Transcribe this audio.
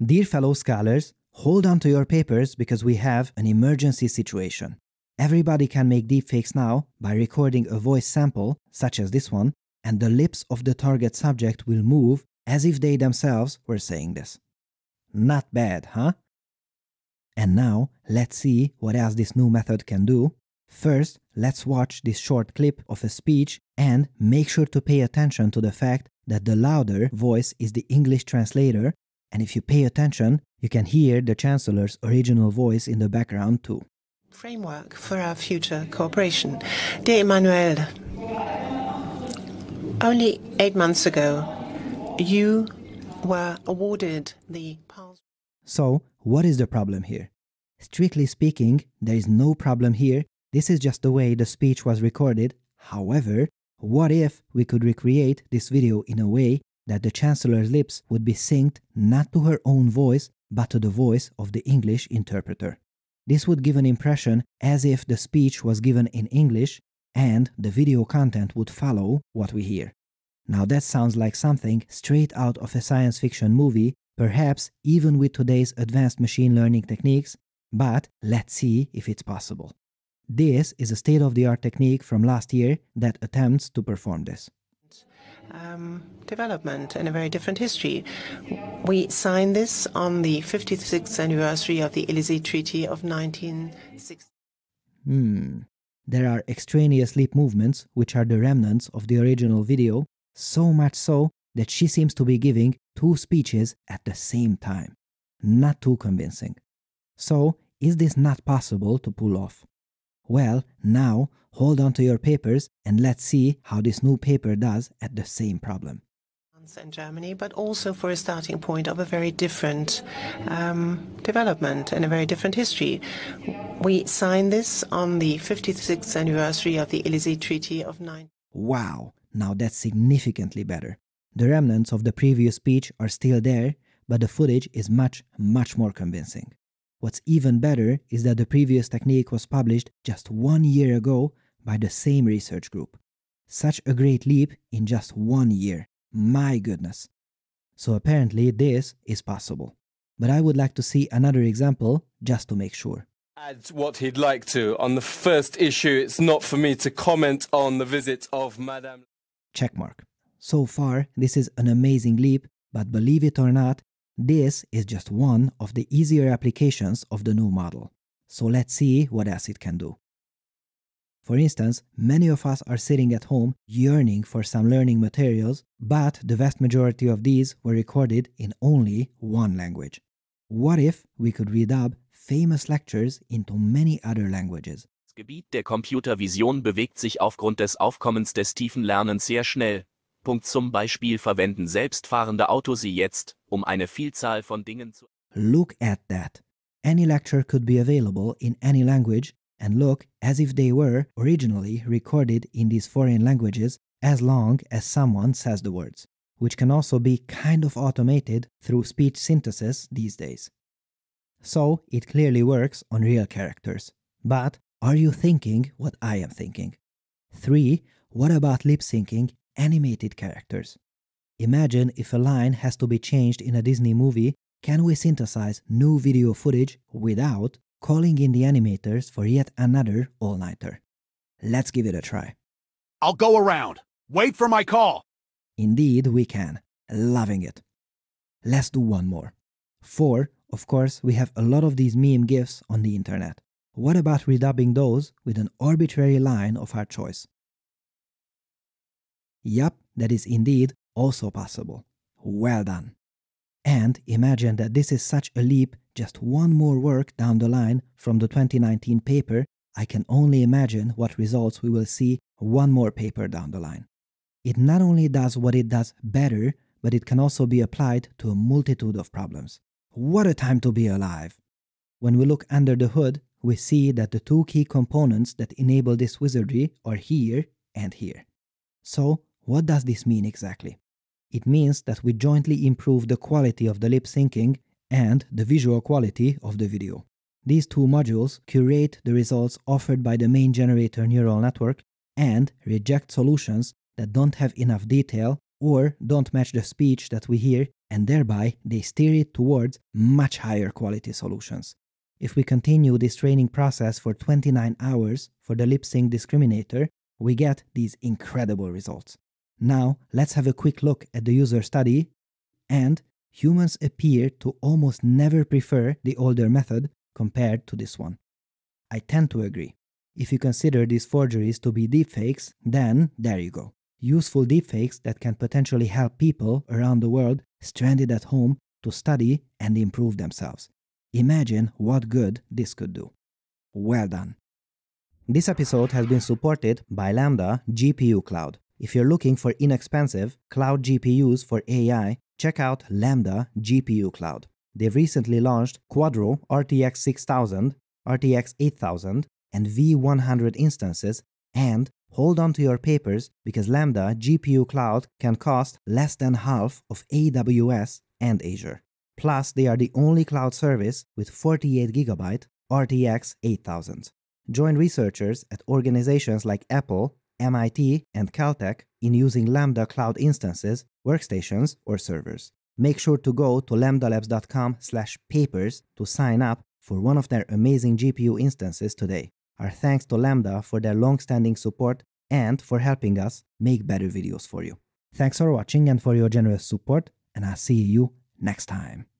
Dear fellow scholars, hold on to your papers because we have an emergency situation. Everybody can make deepfakes now by recording a voice sample, such as this one, and the lips of the target subject will move as if they themselves were saying this. Not bad, huh? And now, let's see what else this new method can do. First, let's watch this short clip of a speech and make sure to pay attention to the fact that the louder voice is the English translator, and if you pay attention, you can hear the Chancellor's original voice in the background too. Framework for our future cooperation. Dear Emmanuel, only 8 months ago, you were awarded the... So, what is the problem here? Strictly speaking, there is no problem here. This is just the way the speech was recorded. However, what if we could recreate this video in a way that the Chancellor's lips would be synced not to her own voice, but to the voice of the English interpreter? This would give an impression as if the speech was given in English, and the video content would follow what we hear. Now that sounds like something straight out of a science fiction movie, perhaps even with today's advanced machine learning techniques, but let's see if it's possible. This is a state-of-the-art technique from last year that attempts to perform this. Development and a very different history. We signed this on the 56th anniversary of the Élysée Treaty of 1960. There are extraneous lip movements, which are the remnants of the original video, so much so that she seems to be giving two speeches at the same time. Not too convincing. So, is this not possible to pull off? Well, now, hold on to your papers and let's see how this new paper does at the same problem. ...in Germany, but also for a starting point of a very different development and a very different history. We signed this on the 56th anniversary of the Élysée Treaty of 19... Wow, now that's significantly better. The remnants of the previous speech are still there, but the footage is much, much more convincing. What's even better is that the previous technique was published just 1 year ago by the same research group. Such a great leap in just 1 year. My goodness. So apparently this is possible. But I would like to see another example just to make sure. Adds what he'd like to. On the first issue, it's not for me to comment on the visit of Madame... Checkmark. So far, this is an amazing leap, but believe it or not, this is just one of the easier applications of the new model. So let's see what else it can do. For instance, many of us are sitting at home yearning for some learning materials, but the vast majority of these were recorded in only one language. What if we could redub famous lectures into many other languages? Das Gebiet der Computervision bewegt sich aufgrund des Aufkommens des tiefen Lernens sehr schnell. Zum Beispiel verwenden selbstfahrende Autos sie jetzt, eine Vielzahl von Dingen zu... Look at that! Any lecture could be available in any language and look as if they were originally recorded in these foreign languages as long as someone says the words, which can also be kind of automated through speech synthesis these days. So it clearly works on real characters. But are you thinking what I am thinking? 3. What about lip-syncing animated characters? Imagine if a line has to be changed in a Disney movie, can we synthesize new video footage without calling in the animators for yet another all-nighter? Let's give it a try. I'll go around. Wait for my call. Indeed, we can. Loving it. Let's do one more. 4. Of course, we have a lot of these meme GIFs on the internet. What about redubbing those with an arbitrary line of our choice? Yup, that is indeed also possible. Well done. And imagine that this is such a leap, just one more work down the line from the 2019 paper. I can only imagine what results we will see one more paper down the line. It not only does what it does better, but it can also be applied to a multitude of problems. What a time to be alive! When we look under the hood, we see that the two key components that enable this wizardry are here and here. So, what does this mean exactly? It means that we jointly improve the quality of the lip syncing and the visual quality of the video. These two modules curate the results offered by the main generator neural network and reject solutions that don't have enough detail or don't match the speech that we hear, and thereby they steer it towards much higher quality solutions. If we continue this training process for 29 hours for the lip sync discriminator, we get these incredible results. Now let's have a quick look at the user study, and humans appear to almost never prefer the older method compared to this one. I tend to agree. If you consider these forgeries to be deepfakes, then there you go. Useful deepfakes that can potentially help people around the world stranded at home to study and improve themselves. Imagine what good this could do. Well done. This episode has been supported by Lambda GPU Cloud. If you're looking for inexpensive cloud GPUs for AI, check out Lambda GPU Cloud. They've recently launched Quadro RTX 6000, RTX 8000, and V100 instances, and hold on to your papers because Lambda GPU Cloud can cost less than half of AWS and Azure. Plus, they are the only cloud service with 48GB RTX 8000s. Join researchers at organizations like Apple, MIT, and Caltech in using Lambda Cloud instances, workstations, or servers. Make sure to go to lambdalabs.com/papers to sign up for one of their amazing GPU instances today. Our thanks to Lambda for their long-standing support and for helping us make better videos for you. Thanks for watching and for your generous support, and I'll see you next time.